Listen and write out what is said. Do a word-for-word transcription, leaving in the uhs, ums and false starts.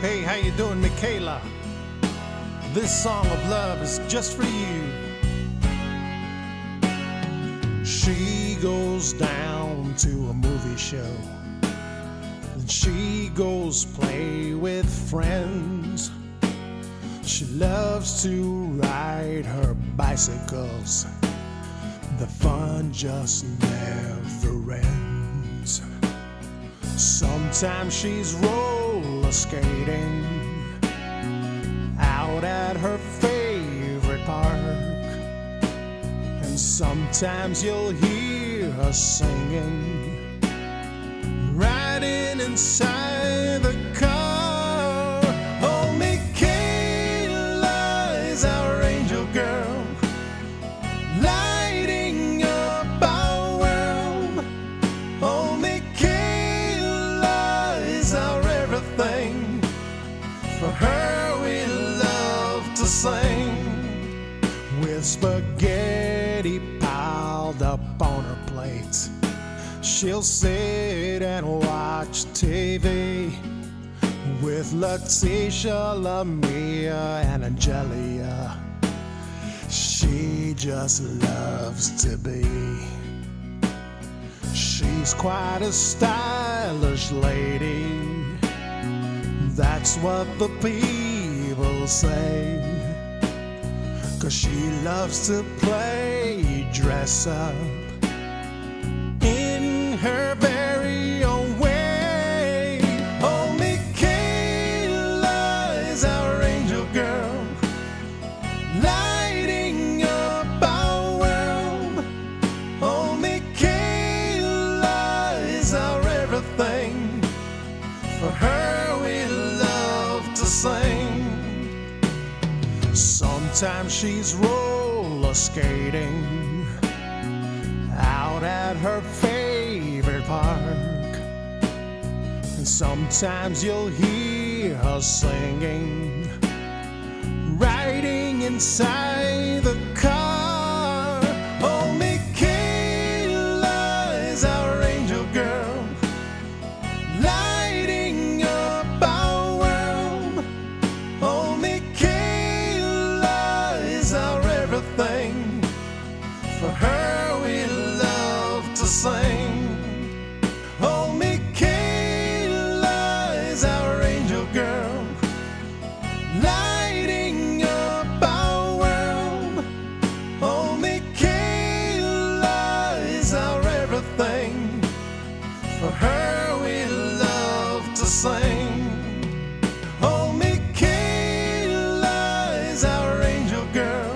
Hey, how you doing, Mikaela? This song of love is just for you. She goes down to a movie show, and she goes play with friends. She loves to ride her bicycles. The fun just never ends. Sometimes she's roller skating out at her favorite park, and sometimes you'll hear her singing riding inside the car. Oh, Mikaela is our angel girl, lighting up our world. Oh, Mikaela is our everything. For her we love to sing, with spaghetti piled up on her plate. She'll sit and watch T V with Leticia, LaMia, and Angelia. She just loves to be. She's quite a stylish lady, that's what the people say, 'cause she loves to play dress up in her very own way. Oh, Mikaela is our angel girl, lighting up our world. Oh, Mikaela is our everything. For her we love to sing. Sometimes she's roller skating out at her favorite park, and sometimes you'll hear her singing riding inside the car. Oh, Mikaela is our angel girl, lighting up our world. Oh, Mikaela is our everything. For her we love to sing. Oh, Mikaela is our angel girl, lighting up our world. Oh, Mikaela is our everything. For her we love to sing. Oh, Mikaela is our angel girl.